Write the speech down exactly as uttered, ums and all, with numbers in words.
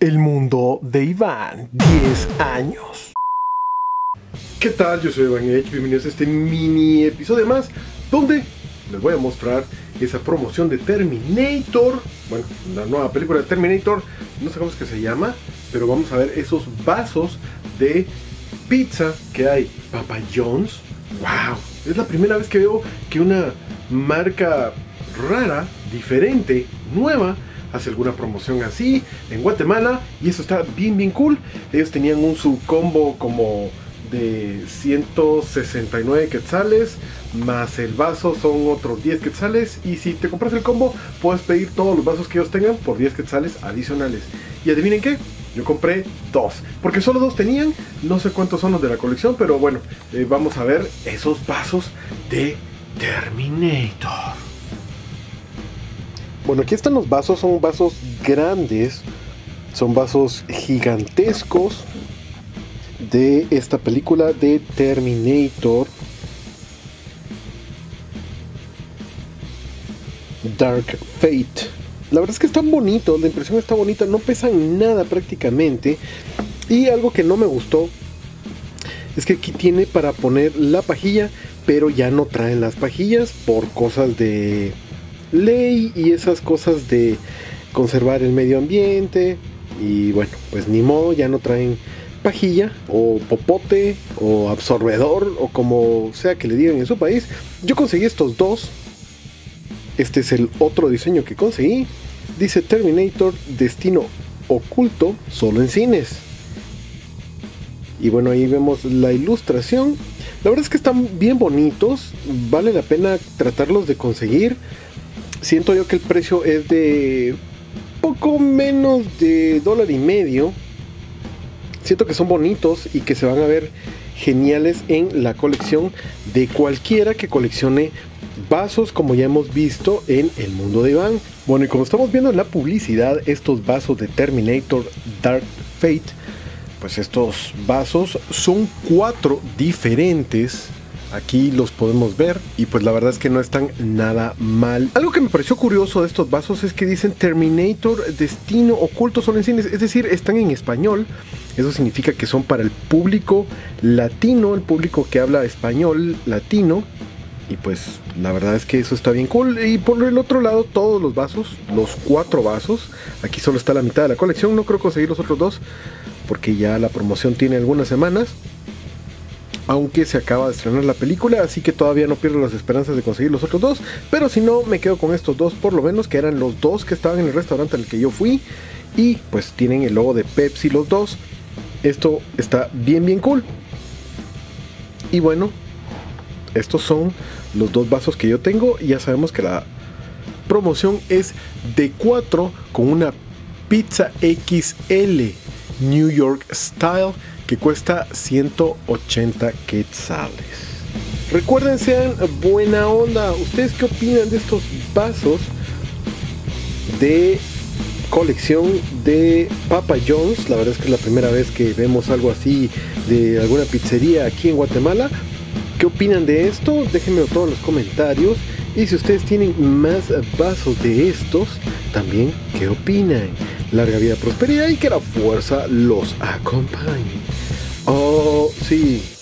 El mundo de Iván, diez años. ¿Qué tal? Yo soy Iván, bienvenidos a este mini episodio más, donde les voy a mostrar esa promoción de Terminator. Bueno, la nueva película de Terminator, no sé cómo es que se llama, pero vamos a ver esos vasos de pizza que hay. Papa John's. ¡Wow! Es la primera vez que veo que una marca rara, diferente, nueva, hace alguna promoción así en Guatemala, y eso está bien bien cool. Ellos tenían un subcombo como de ciento sesenta y nueve quetzales, más el vaso son otros diez quetzales, y si te compras el combo puedes pedir todos los vasos que ellos tengan por diez quetzales adicionales. Y adivinen qué, yo compré dos, porque solo dos tenían, no sé cuántos son los de la colección, pero bueno, eh, vamos a ver esos vasos de Terminator. Bueno, aquí están los vasos, son vasos grandes, son vasos gigantescos de esta película de Terminator Dark Fate. La verdad es que están bonitos, la impresión está bonita, no pesan nada prácticamente. Y algo que no me gustó es que aquí tiene para poner la pajilla, pero ya no traen las pajillas por cosas de ley y esas cosas de conservar el medio ambiente. Y bueno, pues ni modo, ya no traen pajilla o popote o absorbedor o como sea que le digan en su país. Yo conseguí estos dos. Este es el otro diseño que conseguí. Dice Terminator Destino Oculto, solo en cines. Y bueno, ahí vemos la ilustración. La verdad es que están bien bonitos, vale la pena tratarlos de conseguir. Siento yo que el precio es de poco menos de dólar y medio. Siento que son bonitos y que se van a ver geniales en la colección de cualquiera que coleccione vasos, como ya hemos visto en El Mundo de Iván. Bueno, y como estamos viendo en la publicidad, estos vasos de Terminator Dark Fate, pues estos vasos son cuatro diferentes. Aquí los podemos ver y pues la verdad es que no están nada mal. Algo que me pareció curioso de estos vasos es que dicen Terminator Destino Oculto solo en cines, es decir, están en español. Eso significa que son para el público latino, el público que habla español latino. Y pues la verdad es que eso está bien cool. Y por el otro lado, todos los vasos, los cuatro vasos. Aquí solo está la mitad de la colección, no creo conseguir los otros dos porque ya la promoción tiene algunas semanas, aunque se acaba de estrenar la película, así que todavía no pierdo las esperanzas de conseguir los otros dos. Pero si no, me quedo con estos dos por lo menos, que eran los dos que estaban en el restaurante al que yo fui. Y pues tienen el logo de Pepsi los dos. Esto está bien bien cool. Y bueno, estos son los dos vasos que yo tengo. Y ya sabemos que la promoción es de cuatro con una pizza equis ele New York Style, que cuesta ciento ochenta quetzales. Recuerden, sean buena onda. ¿Ustedes qué opinan de estos vasos de colección de Papa John's? La verdad es que es la primera vez que vemos algo así de alguna pizzería aquí en Guatemala. ¿Qué opinan de esto? Déjenmelo todo en los comentarios. Y si ustedes tienen más vasos de estos, también ¿qué opinan? Larga vida, prosperidad y que la fuerza los acompañe. Oh, sí.